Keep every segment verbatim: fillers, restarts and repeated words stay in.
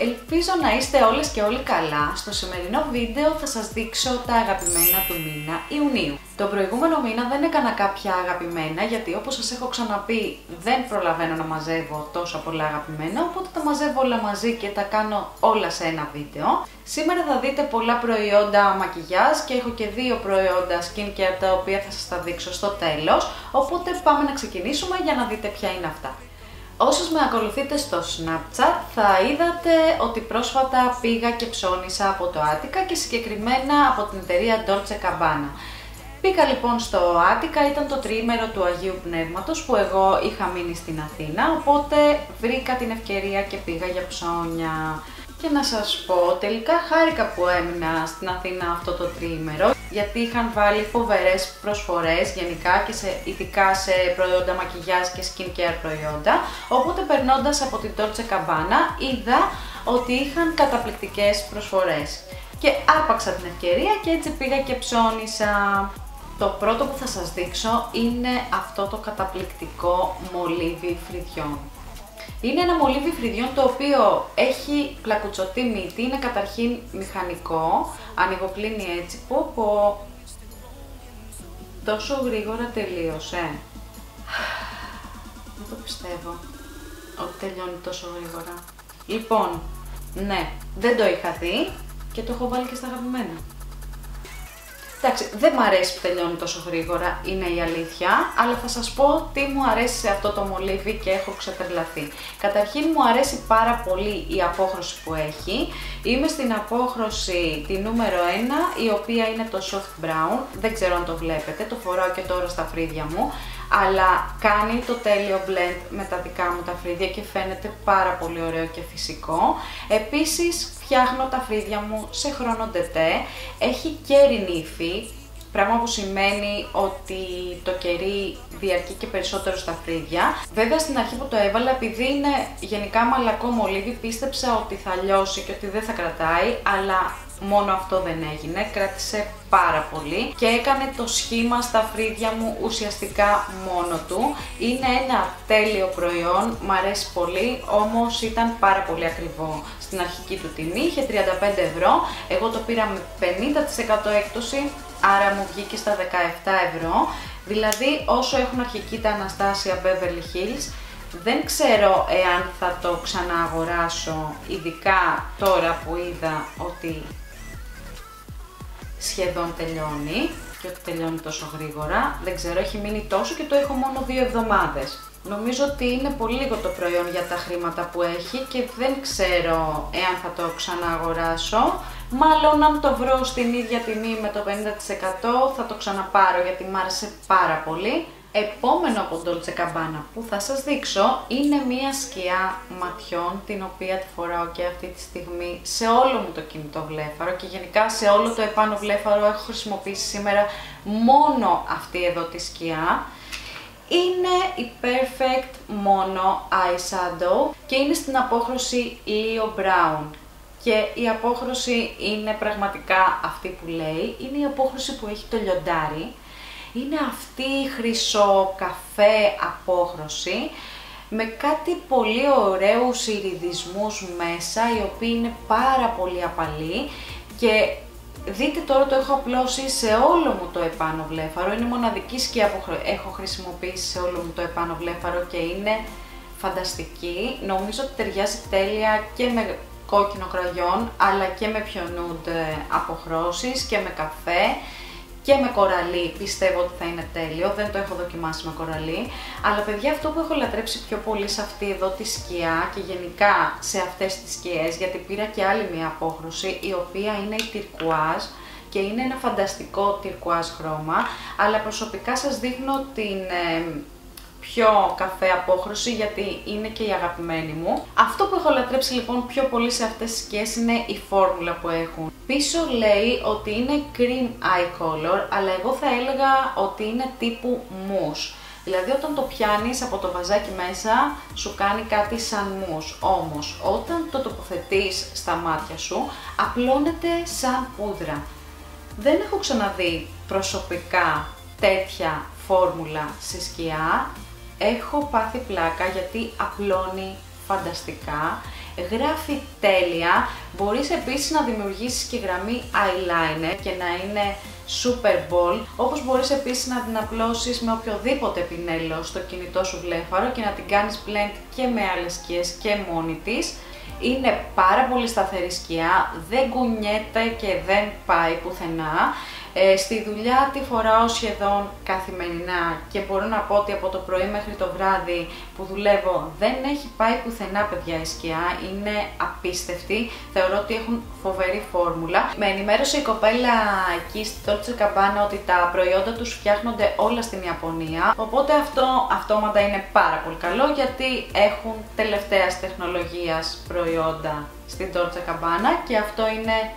Ελπίζω να είστε όλες και όλοι καλά. Στο σημερινό βίντεο θα σας δείξω τα αγαπημένα του μήνα Ιουνίου. Τον προηγούμενο μήνα δεν έκανα κάποια αγαπημένα, γιατί όπως σας έχω ξαναπεί δεν προλαβαίνω να μαζεύω τόσα πολλά αγαπημένα, οπότε τα μαζεύω όλα μαζί και τα κάνω όλα σε ένα βίντεο. Σήμερα θα δείτε πολλά προϊόντα μακιγιάζ και έχω και δύο προϊόντα skincare τα οποία θα σας τα δείξω στο τέλος, οπότε πάμε να ξεκινήσουμε για να δείτε ποια είναι αυτά. Όσους με ακολουθείτε στο Snapchat θα είδατε ότι πρόσφατα πήγα και ψώνισα από το Άτικα και συγκεκριμένα από την εταιρεία Dolce Gabbana. Πήγα λοιπόν στο Άτικα, ήταν το τριήμερο του Αγίου Πνεύματος που εγώ είχα μείνει στην Αθήνα, οπότε βρήκα την ευκαιρία και πήγα για ψώνια. Και να σας πω, τελικά χάρηκα που έμεινα στην Αθήνα αυτό το τριήμερο, γιατί είχαν βάλει φοβερές προσφορές γενικά και σε, ειδικά σε προϊόντα μακιγιάζ και skincare προϊόντα, οπότε περνώντας από την Dolce Gabbana είδα ότι είχαν καταπληκτικές προσφορές και άρπαξα την ευκαιρία και έτσι πήγα και ψώνισα. Το πρώτο που θα σας δείξω είναι αυτό το καταπληκτικό μολύβι φρυδιών. Είναι ένα μολύβι φρυδιών το οποίο έχει πλακουτσωτή μύτη, είναι καταρχήν μηχανικό, ανοιγοκλίνει έτσι, πω πω, τόσο γρήγορα τελείωσε. Δεν το πιστεύω ότι τελειώνει τόσο γρήγορα. Λοιπόν, ναι, δεν το είχα δει και το έχω βάλει και στα αγαπημένα. Εντάξει, δεν μου αρέσει που τελειώνει τόσο γρήγορα, είναι η αλήθεια, αλλά θα σας πω τι μου αρέσει σε αυτό το μολύβι και έχω ξετρελαθεί. Καταρχήν μου αρέσει πάρα πολύ η απόχρωση που έχει. Είμαι στην απόχρωση τη νούμερο ένα, η οποία είναι το soft brown, δεν ξέρω αν το βλέπετε, το φοράω και τώρα στα φρύδια μου, αλλά κάνει το τέλειο blend με τα δικά μου τα φρύδια και φαίνεται πάρα πολύ ωραίο και φυσικό. Επίσης φτιάχνω τα φρύδια μου σε χρόνο ντετέ, έχει κέρινη υφή, πράγμα που σημαίνει ότι το κερί διαρκεί και περισσότερο στα φρύδια. Βέβαια στην αρχή που το έβαλα, επειδή είναι γενικά μαλακό μολύβι, πίστεψα ότι θα λιώσει και ότι δεν θα κρατάει, αλλά μόνο αυτό δεν έγινε, κράτησε πάρα πολύ και έκανε το σχήμα στα φρύδια μου ουσιαστικά μόνο του. Είναι ένα τέλειο προϊόν, μ' αρέσει πολύ, όμως ήταν πάρα πολύ ακριβό. Στην αρχική του τιμή είχε τριάντα πέντε ευρώ, εγώ το πήρα με πενήντα τοις εκατό έκπτωση, άρα μου βγήκε στα δεκαεπτά ευρώ, δηλαδή όσο έχουν αρχική τα Anastasia Beverly Hills. Δεν ξέρω εάν θα το ξανααγοράσω, ειδικά τώρα που είδα ότι σχεδόν τελειώνει και ότι τελειώνει τόσο γρήγορα. Δεν ξέρω, έχει μείνει τόσο και το έχω μόνο δύο εβδομάδες. Νομίζω ότι είναι πολύ λίγο το προϊόν για τα χρήματα που έχει και δεν ξέρω εάν θα το ξανααγοράσω. Μάλλον αν το βρω στην ίδια τιμή με το πενήντα τοις εκατό θα το ξαναπάρω, γιατί μου άρεσε πάρα πολύ. Επόμενο από Dolce Gabbana που θα σας δείξω είναι μία σκιά ματιών, την οποία τη φοράω και αυτή τη στιγμή σε όλο μου το κινητό βλέφαρο και γενικά σε όλο το επάνω βλέφαρο. Έχω χρησιμοποιήσει σήμερα μόνο αυτή εδώ τη σκιά. Είναι η Perfect Mono Eyeshadow και είναι στην απόχρωση Leo Brown. Και η απόχρωση είναι πραγματικά αυτή που λέει, είναι η απόχρωση που έχει το λιοντάρι. Είναι αυτή η χρυσό καφέ απόχρωση με κάτι πολύ ωραίους ιριδισμούς μέσα, οι οποίοι είναι πάρα πολύ απαλοί και δείτε τώρα το έχω απλώσει σε όλο μου το επάνω βλέφαρο. Είναι μοναδική σκιά που έχω χρησιμοποιήσει σε όλο μου το επάνω βλέφαρο και είναι φανταστική. Νομίζω ότι ταιριάζει τέλεια και με κόκκινο κραγιόν, αλλά και με πιο nude αποχρώσεις και με καφέ. Και με κοραλί πιστεύω ότι θα είναι τέλειο, δεν το έχω δοκιμάσει με κοραλί, αλλά παιδιά αυτό που έχω λατρέψει πιο πολύ σε αυτή εδώ τη σκιά και γενικά σε αυτές τις σκιές, γιατί πήρα και άλλη μια απόχρωση η οποία είναι η τυρκουάζ και είναι ένα φανταστικό τυρκουάζ χρώμα, αλλά προσωπικά σας δείχνω την ε, πιο καφέ απόχρωση γιατί είναι και η αγαπημένη μου. Αυτό που έχω λατρέψει λοιπόν πιο πολύ σε αυτές τις σκιές είναι η φόρμουλα που έχουν. Πίσω λέει ότι είναι cream eye color, αλλά εγώ θα έλεγα ότι είναι τύπου mousse. Δηλαδή όταν το πιάνεις από το βαζάκι μέσα σου κάνει κάτι σαν mousse, όμως όταν το τοποθετείς στα μάτια σου απλώνεται σαν πούδρα. Δεν έχω ξαναδεί προσωπικά τέτοια φόρμουλα σε σκιά, έχω πάθει πλάκα γιατί απλώνει φανταστικά, γράφει τέλεια, μπορείς επίσης να δημιουργήσεις και γραμμή eyeliner και να είναι super bold, όπως μπορείς επίσης να την απλώσεις με οποιοδήποτε πινέλο στο κινητό σου βλέφαρο και να την κάνεις blend και με άλλες σκιές και μόνη της. Είναι πάρα πολύ σταθερή σκιά, δεν κουνιέται και δεν πάει πουθενά. Ε, στη δουλειά τη φοράω σχεδόν καθημερινά και μπορώ να πω ότι από το πρωί μέχρι το βράδυ που δουλεύω δεν έχει πάει πουθενά, παιδιά, η σκιά. Είναι απίστευτη, θεωρώ ότι έχουν φοβερή φόρμουλα. Με ενημέρωσε η κοπέλα εκεί στη Dolce Gabbana ότι τα προϊόντα τους φτιάχνονται όλα στην Ιαπωνία, οπότε αυτό αυτόματα είναι πάρα πολύ καλό γιατί έχουν τελευταίας τεχνολογίας προϊόντα στην Dolce Gabbana και αυτό είναι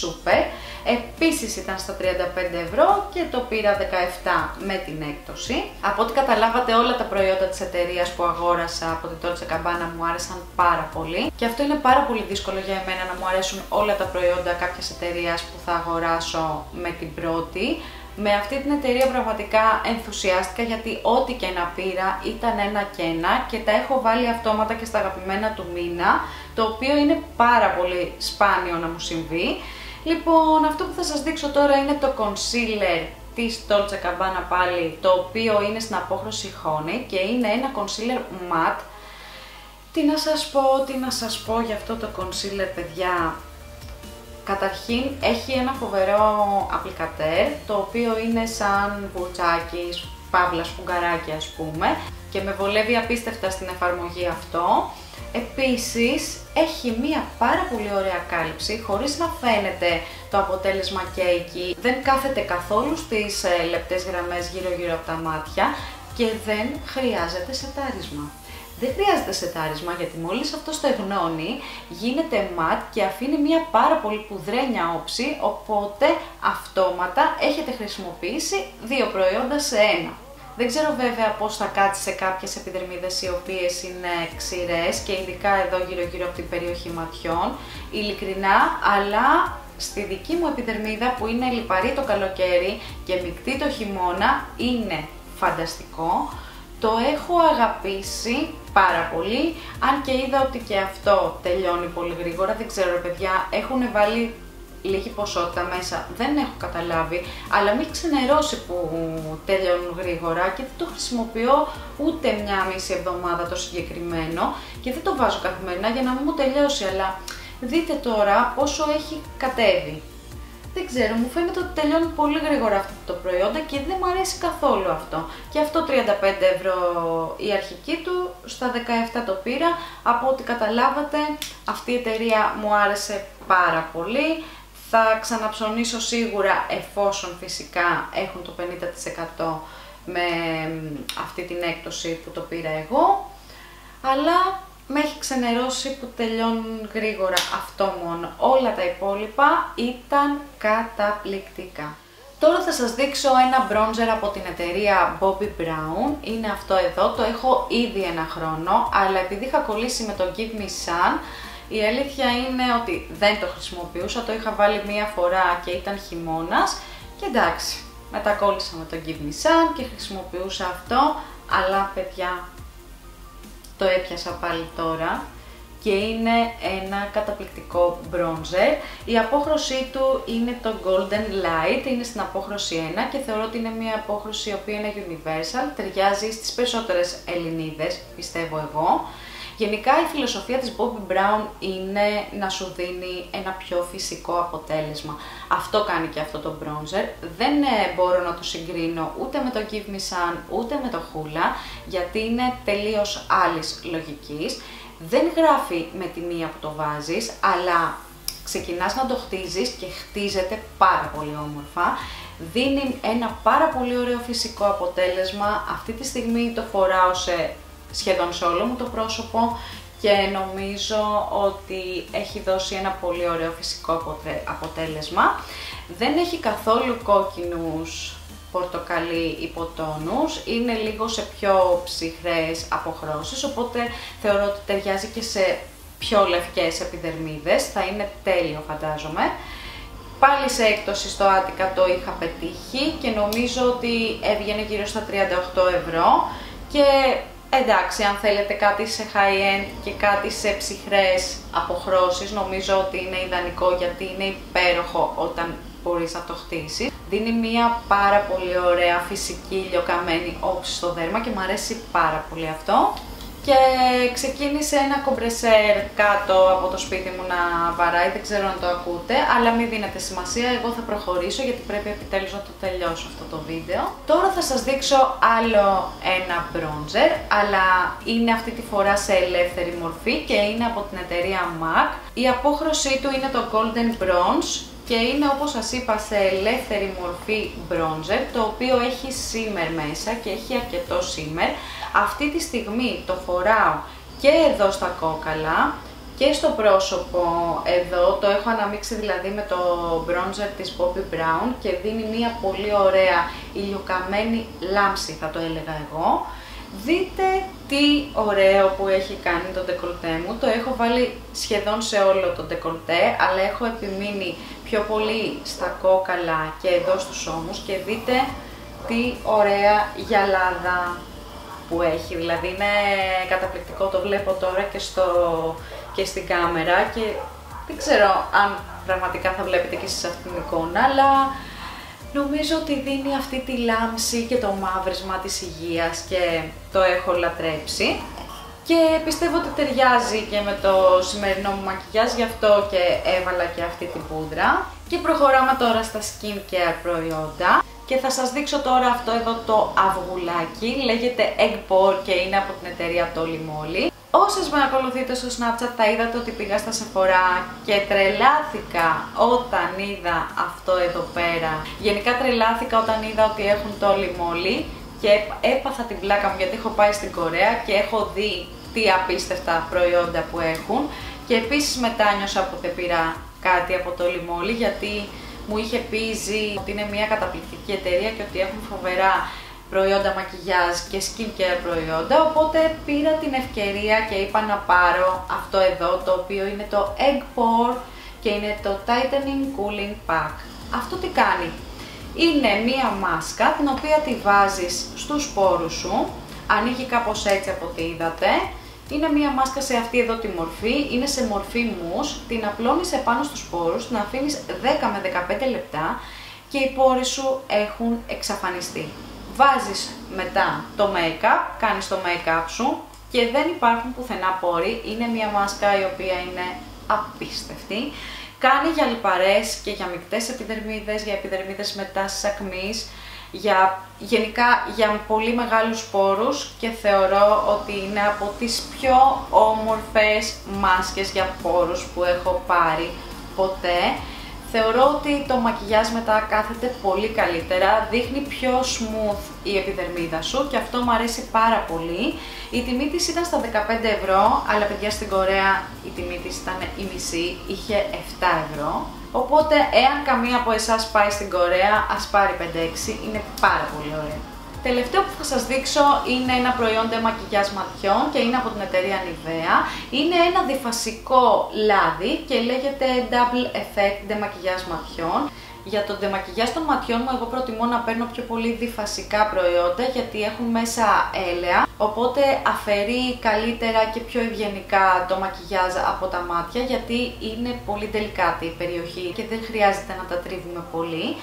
super. Επίσης ήταν στα τριάντα πέντε ευρώ και το πήρα δεκαεπτά με την έκπτωση. Από ό,τι καταλάβατε, όλα τα προϊόντα της εταιρείας που αγόρασα από την Dolce Gabbana μου άρεσαν πάρα πολύ και αυτό είναι πάρα πολύ δύσκολο για εμένα, να μου αρέσουν όλα τα προϊόντα κάποιας εταιρείας που θα αγοράσω με την πρώτη. Με αυτή την εταιρεία πραγματικά ενθουσιάστηκα γιατί ό,τι και να πήρα ήταν ένα και ένα και τα έχω βάλει αυτόματα και στα αγαπημένα του μήνα, το οποίο είναι πάρα πολύ σπάνιο να μου συμβεί. Λοιπόν, αυτό που θα σας δείξω τώρα είναι το concealer της Dolce Gabbana πάλι, το οποίο είναι στην απόχρωση Honey και είναι ένα concealer matte. Τι να σας πω, τι να σας πω για αυτό το concealer, παιδιά. Καταρχήν έχει ένα φοβερό applicateur, το οποίο είναι σαν βουτσάκι, παύλα σφουγγαράκι ας πούμε, και με βολεύει απίστευτα στην εφαρμογή αυτό. Επίσης έχει μία πάρα πολύ ωραία κάλυψη, χωρίς να φαίνεται το αποτέλεσμα cake, δεν κάθεται καθόλου στις λεπτές γραμμές γύρω γύρω από τα μάτια και δεν χρειάζεται σετάρισμα. Δεν χρειάζεται σετάρισμα γιατί μόλις αυτό στεγνώνει γίνεται ματ και αφήνει μια πάρα πολύ πουδρένια όψη, οπότε αυτόματα έχετε χρησιμοποιήσει δύο προϊόντα σε ένα. Δεν ξέρω βέβαια πώς θα κάτσει σε κάποιες επιδερμίδες οι οποίες είναι ξηρές και ειδικά εδώ γύρω γύρω από την περιοχή ματιών, ειλικρινά, αλλά στη δική μου επιδερμίδα που είναι λιπαρή το καλοκαίρι και μεικτή το χειμώνα είναι φανταστικό. Το έχω αγαπήσει πάρα πολύ, αν και είδα ότι και αυτό τελειώνει πολύ γρήγορα. Δεν ξέρω, παιδιά, έχουν βάλει λίγη ποσότητα μέσα, δεν έχω καταλάβει, αλλά μην ξενερώσει που τελειώνουν γρήγορα και δεν το χρησιμοποιώ ούτε μια μισή εβδομάδα το συγκεκριμένο και δεν το βάζω καθημερινά για να μην μου τελειώσει, αλλά δείτε τώρα πόσο έχει κατέβει. Δεν ξέρω, μου φαίνεται ότι τελειώνει πολύ γρήγορα αυτό το προϊόντα και δεν μου αρέσει καθόλου αυτό. Και αυτό τριάντα πέντε ευρώ η αρχική του, στα δεκαεπτά το πήρα. Από ό,τι καταλάβατε, αυτή η εταιρεία μου άρεσε πάρα πολύ. Θα ξαναψωνίσω σίγουρα, εφόσον φυσικά έχουν το πενήντα τοις εκατό με αυτή την έκπτωση που το πήρα εγώ. Αλλά με έχει ξενερώσει που τελειώνουν γρήγορα αυτό μόνο. Όλα τα υπόλοιπα ήταν καταπληκτικά. Τώρα θα σας δείξω ένα bronzer από την εταιρεία Bobbi Brown. Είναι αυτό εδώ, το έχω ήδη ένα χρόνο, αλλά επειδή είχα κολλήσει με το Give Me Sun, η αλήθεια είναι ότι δεν το χρησιμοποιούσα, το είχα βάλει μία φορά και ήταν χειμώνας και εντάξει, μετακόλλησα με το Give Me Sun και χρησιμοποιούσα αυτό, αλλά παιδιά, το έπιασα πάλι τώρα και είναι ένα καταπληκτικό bronzer. Η απόχρωσή του είναι το Golden Light, είναι στην απόχρωση ένα και θεωρώ ότι είναι μια απόχρωση η οποία είναι universal, ταιριάζει στις περισσότερες Ελληνίδες, πιστεύω εγώ. Γενικά η φιλοσοφία της Bobbi Brown είναι να σου δίνει ένα πιο φυσικό αποτέλεσμα. Αυτό κάνει και αυτό το bronzer. Δεν μπορώ να το συγκρίνω ούτε με το Give Me Sun ούτε με το Hoola, γιατί είναι τελείως άλλης λογικής. Δεν γράφει με τη μία που το βάζεις, αλλά ξεκινάς να το χτίζεις και χτίζεται πάρα πολύ όμορφα. Δίνει ένα πάρα πολύ ωραίο φυσικό αποτέλεσμα. Αυτή τη στιγμή το φοράω σε σχεδόν σε όλο μου το πρόσωπο και νομίζω ότι έχει δώσει ένα πολύ ωραίο φυσικό αποτέλεσμα. Δεν έχει καθόλου κόκκινους, πορτοκαλί υποτόνους, είναι λίγο σε πιο ψυχρές αποχρώσεις, οπότε θεωρώ ότι ταιριάζει και σε πιο λευκές επιδερμίδες, θα είναι τέλειο φαντάζομαι. Πάλι σε έκπτωση στο Άτικα το είχα πετύχει και νομίζω ότι έβγαινε γύρω στα τριάντα οκτώ ευρώ και Εντάξει, αν θέλετε κάτι σε high-end και κάτι σε ψυχρές αποχρώσεις, νομίζω ότι είναι ιδανικό, γιατί είναι υπέροχο όταν μπορείς να το χτίσεις. Δίνει μία πάρα πολύ ωραία φυσική λιωκαμένη όψη στο δέρμα και μου αρέσει πάρα πολύ αυτό. Και ξεκίνησε ένα κομπρεσέρ κάτω από το σπίτι μου να βαράει, δεν ξέρω αν το ακούτε, αλλά μην δίνετε σημασία, εγώ θα προχωρήσω γιατί πρέπει επιτέλους να το τελειώσω αυτό το βίντεο. Τώρα θα σας δείξω άλλο ένα bronzer, αλλά είναι αυτή τη φορά σε ελεύθερη μορφή και είναι από την εταιρεία μακ. Η απόχρωσή του είναι το Golden Bronze και είναι, όπως σας είπα, σε ελεύθερη μορφή bronzer, το οποίο έχει shimmer μέσα και έχει αρκετό shimmer. Αυτή τη στιγμή το φοράω και εδώ στα κόκαλα και στο πρόσωπο εδώ, το έχω αναμίξει δηλαδή με το bronzer της Bobbi Brown και δίνει μια πολύ ωραία ηλιοκαμένη λάμψη, θα το έλεγα εγώ. Δείτε τι ωραίο που έχει κάνει το ντεκολτέ μου, το έχω βάλει σχεδόν σε όλο το ντεκολτέ, αλλά έχω επιμείνει πιο πολύ στα κόκαλα και εδώ στους ώμους και δείτε τι ωραία γυαλάδα που έχει, δηλαδή είναι καταπληκτικό, το βλέπω τώρα και, στο, και στην κάμερα και δεν ξέρω αν πραγματικά θα βλέπετε και εσείς αυτήν την εικόνα, αλλά νομίζω ότι δίνει αυτή τη λάμψη και το μαύρισμα της υγείας και το έχω λατρέψει και πιστεύω ότι ταιριάζει και με το σημερινό μου μακιγιάζ, γι' αυτό και έβαλα και αυτή την πούδρα και προχωράμε τώρα στα skincare προϊόντα. Και θα σας δείξω τώρα αυτό εδώ το αυγουλάκι, λέγεται Egg Pore και είναι από την εταιρεία Toli. Όσες με ακολουθείτε στο Snapchat θα είδατε ότι πήγα στα Sephora και τρελάθηκα όταν είδα αυτό εδώ πέρα. Γενικά τρελάθηκα όταν είδα ότι έχουν Toli και έπαθα την πλάκα μου γιατί έχω πάει στην Κορέα και έχω δει τι απίστευτα προϊόντα που έχουν. Και επίσης μετάνιωσα που δεν πήρα κάτι από Toli γιατί μου είχε πείσει ότι είναι μια καταπληκτική εταιρεία και ότι έχουν φοβερά προϊόντα μακιγιάζ και skincare προϊόντα, οπότε πήρα την ευκαιρία και είπα να πάρω αυτό εδώ, το οποίο είναι το Egg Pore και είναι το Tightening Cooling Pack. Αυτό τι κάνει? Είναι μια μάσκα την οποία τη βάζεις στους πόρους σου, ανοίγει κάπως έτσι από ό,τι είδατε. Είναι μία μάσκα σε αυτή εδώ τη μορφή, είναι σε μορφή μους, την απλώνεις επάνω στους πόρους, την αφήνεις δέκα με δεκαπέντε λεπτά και οι πόροι σου έχουν εξαφανιστεί. Βάζεις μετά το make-up, κάνεις το make-up σου και δεν υπάρχουν πουθενά πόροι, είναι μία μάσκα η οποία είναι απίστευτη. Κάνει για λιπαρές και για μικτές επιδερμίδες, για επιδερμίδες μετάσεις ακμής, για, γενικά για πολύ μεγάλους πόρους και θεωρώ ότι είναι από τις πιο όμορφες μάσκες για πόρους που έχω πάρει ποτέ. Θεωρώ ότι το μακιγιάζ μετά κάθεται πολύ καλύτερα, δείχνει πιο smooth η επιδερμίδα σου και αυτό μου αρέσει πάρα πολύ. Η τιμή της ήταν στα δεκαπέντε ευρώ, αλλά παιδιά στην Κορέα η τιμή της ήταν η μισή, είχε επτά ευρώ. Οπότε, εάν καμία από εσάς πάει στην Κορέα, ας πάρει πέντε έξι, είναι πάρα πολύ ωραία. Τελευταίο που θα σας δείξω είναι ένα προϊόντο μακιγιάζ ματιών και είναι από την εταιρεία Nivea. Είναι ένα διφασικό λάδι και λέγεται Double Effect ντεμακιγιάζ ματιών. Για το ντεμακιγιάζ των ματιών μου, εγώ προτιμώ να παίρνω πιο πολύ διφασικά προϊόντα γιατί έχουν μέσα έλαια, οπότε αφαιρεί καλύτερα και πιο ευγενικά το μακιγιάζ από τα μάτια γιατί είναι πολύ τελικάτη η περιοχή και δεν χρειάζεται να τα τρίβουμε πολύ.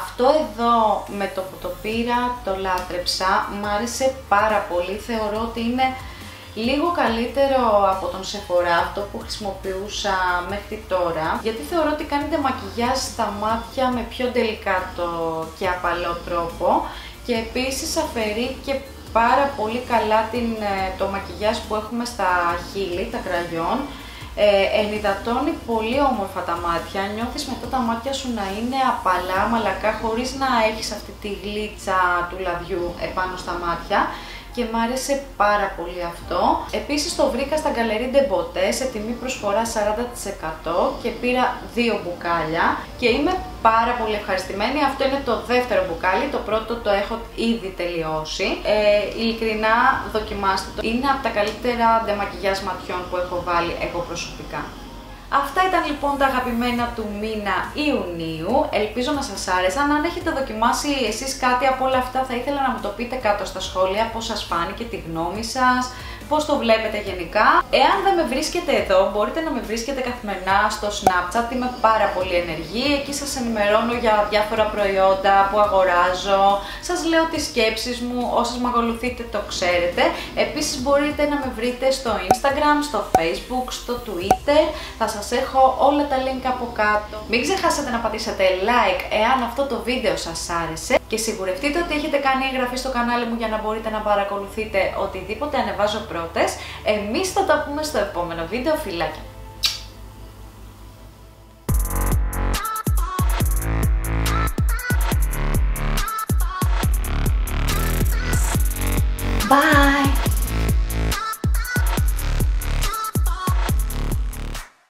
Αυτό εδώ με το που το πήρα, το λάτρεψα, μ' άρεσε πάρα πολύ, θεωρώ ότι είναι λίγο καλύτερο από τον Sephora, αυτό που χρησιμοποιούσα μέχρι τώρα, γιατί θεωρώ ότι κάνετε μακιγιάζ στα μάτια με πιο τελικάτο και απαλό τρόπο και επίσης αφαιρεί και πάρα πολύ καλά την, το μακιγιάζ που έχουμε στα χείλη, τα κραγιόν. Ε, ενυδατώνει πολύ όμορφα τα μάτια, νιώθεις μετά τα μάτια σου να είναι απαλά, μαλακά, χωρίς να έχεις αυτή τη γλίτσα του λαδιού επάνω στα μάτια και μ' άρεσε πάρα πολύ αυτό. Επίσης το βρήκα στα Galerie de Botes σε τιμή προσφορά σαράντα τοις εκατό και πήρα δύο μπουκάλια και είμαι πάρα πολύ ευχαριστημένη. Αυτό είναι το δεύτερο μπουκάλι, το πρώτο το έχω ήδη τελειώσει. Ε, ειλικρινά δοκιμάστε το, είναι από τα καλύτερα ντε μακιγιάζ ματιών που έχω βάλει εγώ προσωπικά. Αυτά ήταν λοιπόν τα αγαπημένα του μήνα Ιουνίου. Ελπίζω να σας άρεσαν. Αν έχετε δοκιμάσει εσείς κάτι από όλα αυτά, θα ήθελα να μου το πείτε κάτω στα σχόλια πώς σας φάνηκε, τη γνώμη σας, πώς το βλέπετε γενικά. Εάν δεν με βρίσκετε εδώ, μπορείτε να με βρίσκετε καθημερινά στο Snapchat. Είμαι πάρα πολύ ενεργή. Εκεί σας ενημερώνω για διάφορα προϊόντα που αγοράζω. Σας λέω τις σκέψεις μου. Όσες με ακολουθείτε το ξέρετε. Επίσης μπορείτε να με βρείτε στο Instagram, στο Facebook, στο Twitter. Θα σας έχω όλα τα link από κάτω. Μην ξεχάσετε να πατήσετε like εάν αυτό το βίντεο σας άρεσε. Και σιγουρευτείτε ότι έχετε κάνει εγγραφή στο κανάλι μου για να μπορείτε να παρακολουθείτε οτιδήποτε ανεβάζω πρώτες. Εμείς θα τα πούμε στο επόμενο βίντεο. Φιλάκια!